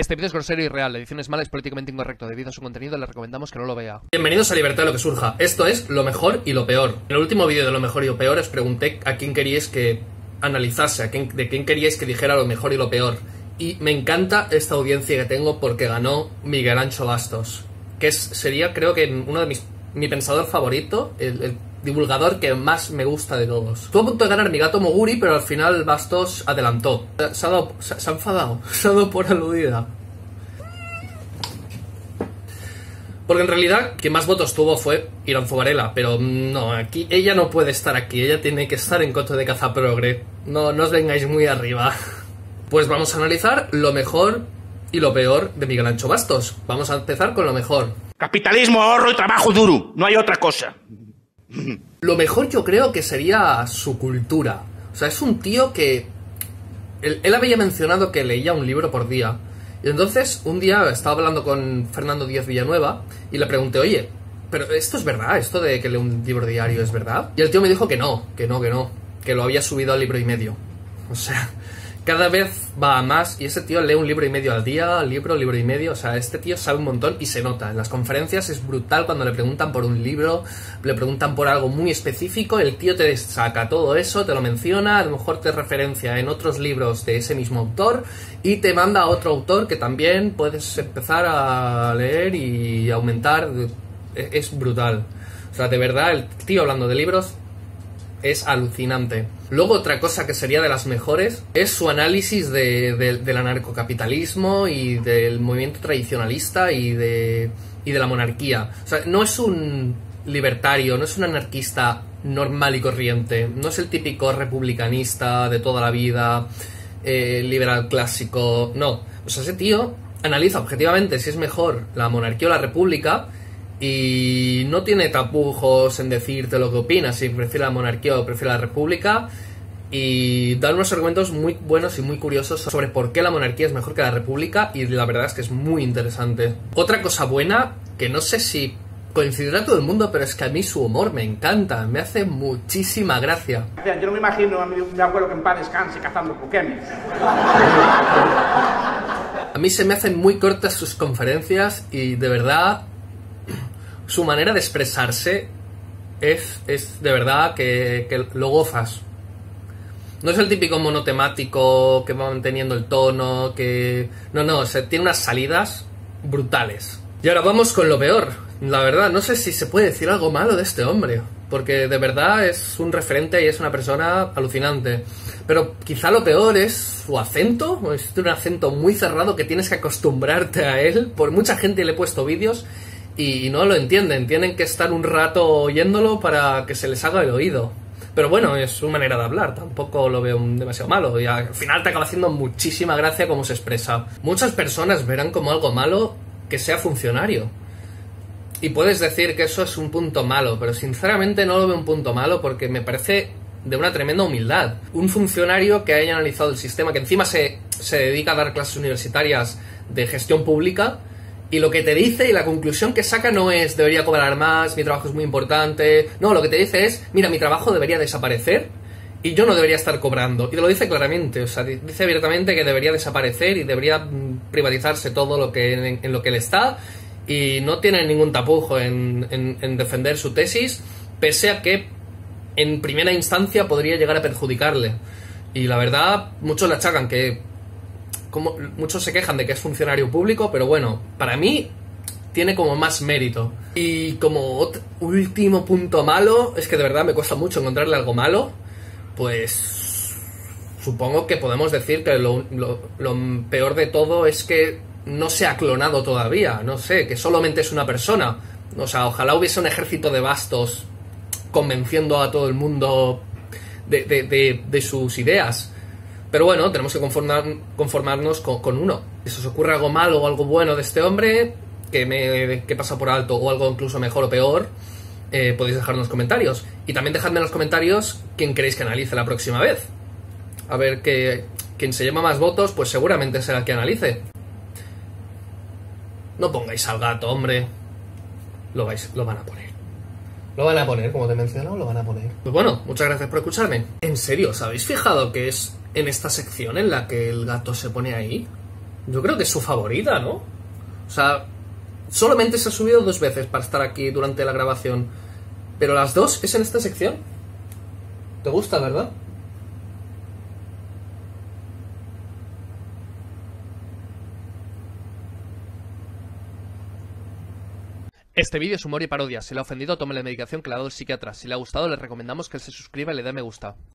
Este vídeo es grosero y real, la edición es mala, es políticamente incorrecto. Debido a su contenido le recomendamos que no lo vea. Bienvenidos a Libertad Y Lo Que Surja. Esto es Lo Mejor y Lo Peor. En el último vídeo de Lo Mejor y Lo Peor os pregunté a quién queríais que analizase, de quién queríais que dijera lo mejor y lo peor. Y me encanta esta audiencia que tengo porque ganó Miguel Anxo Bastos, que sería, creo que uno de mi pensador favorito, el divulgador que más me gusta de todos. Estuvo a punto de ganar mi gato Moguri, pero al final Bastos adelantó. Se ha enfadado, se ha dado por aludida. Porque en realidad quien más votos tuvo fue Iranzo Varela, pero no, aquí ella no puede estar aquí, ella tiene que estar en contra de Cazaprogre. No, no os vengáis muy arriba. Pues vamos a analizar lo mejor y lo peor de Miguel Anxo Bastos. Vamos a empezar con lo mejor. Capitalismo, ahorro y trabajo duro, no hay otra cosa. Lo mejor yo creo que sería su cultura. O sea, es un tío que... Él había mencionado que leía un libro por día. Y entonces, un día estaba hablando con Fernando Díaz Villanueva y le pregunté, oye, ¿pero esto es verdad? ¿Esto de que lee un libro diario es verdad? Y el tío me dijo que no, que no, que no, que lo había subido al libro y medio. O sea, cada vez va a más y ese tío lee un libro y medio al día, libro y medio. O sea, este tío sabe un montón y se nota. En las conferencias es brutal cuando le preguntan por un libro, le preguntan por algo muy específico, el tío te saca todo eso, te lo menciona, a lo mejor te referencia en otros libros de ese mismo autor y te manda a otro autor que también puedes empezar a leer y aumentar. Es brutal. O sea, de verdad, el tío hablando de libros es alucinante. Luego otra cosa que sería de las mejores es su análisis del anarcocapitalismo y del movimiento tradicionalista y de la monarquía. O sea, no es un libertario, no es un anarquista normal y corriente, no es el típico republicanista de toda la vida, liberal clásico, no. O sea, ese tío analiza objetivamente si es mejor la monarquía o la república. Y no tiene tapujos en decirte lo que opinas, si prefiere la monarquía o prefiere la república. Y da unos argumentos muy buenos y muy curiosos sobre por qué la monarquía es mejor que la república. Y la verdad es que es muy interesante. Otra cosa buena, que no sé si coincidirá todo el mundo, pero es que a mí su humor me encanta. Me hace muchísima gracia. Yo no me imagino a mi abuelo que en paz descanse cazando Pokémon. A mí se me hacen muy cortas sus conferencias y de verdad... Su manera de expresarse es de verdad que lo gozas. No es el típico monotemático que va manteniendo el tono, que... No, no, o sea, tiene unas salidas brutales. Y ahora vamos con lo peor. La verdad, no sé si se puede decir algo malo de este hombre, porque de verdad es un referente y es una persona alucinante. Pero quizá lo peor es su acento. Es un acento muy cerrado que tienes que acostumbrarte a él. Por mucha gente le he puesto vídeos y no lo entienden, tienen que estar un rato oyéndolo para que se les haga el oído. Pero bueno, es su manera de hablar, tampoco lo veo demasiado malo. Y al final te acaba haciendo muchísima gracia cómo se expresa. Muchas personas verán como algo malo que sea funcionario. Y puedes decir que eso es un punto malo, pero sinceramente no lo veo un punto malo porque me parece de una tremenda humildad. Un funcionario que haya analizado el sistema, que encima se dedica a dar clases universitarias de gestión pública... Y lo que te dice y la conclusión que saca no es debería cobrar más, mi trabajo es muy importante... No, lo que te dice es, mira, mi trabajo debería desaparecer y yo no debería estar cobrando. Y te lo dice claramente, o sea, dice abiertamente que debería desaparecer y debería privatizarse todo lo que en lo que él está. Y no tiene ningún tapujo en defender su tesis, pese a que en primera instancia podría llegar a perjudicarle. Y la verdad, muchos le achacan que... Como muchos se quejan de que es funcionario público, pero bueno, para mí tiene como más mérito. Y como último punto malo, es que de verdad me cuesta mucho encontrarle algo malo, pues supongo que podemos decir que lo peor de todo es que no se ha clonado todavía, no sé, que solamente es una persona. O sea, ojalá hubiese un ejército de Bastos convenciendo a todo el mundo de sus ideas. Pero bueno, tenemos que conformarnos con uno. Si os ocurre algo malo o algo bueno de este hombre, que pasa por alto, o algo incluso mejor o peor, podéis dejarme en los comentarios. Y también dejadme en los comentarios quién queréis que analice la próxima vez. A ver, quien se lleva más votos, pues seguramente será el que analice. No pongáis al gato, hombre. Lo van a poner. Lo van a poner, como te he mencionado, lo van a poner. Pues bueno, muchas gracias por escucharme. En serio, ¿os habéis fijado que es en esta sección en la que el gato se pone ahí? yo creo que es su favorita, ¿no? O sea, solamente se ha subido dos veces para estar aquí durante la grabación, pero las dos es en esta sección. ¿Te gusta, verdad? Este vídeo es humor y parodia. Si le ha ofendido, tome la medicación que le ha dado el psiquiatra. Si le ha gustado, le recomendamos que se suscriba y le dé me gusta.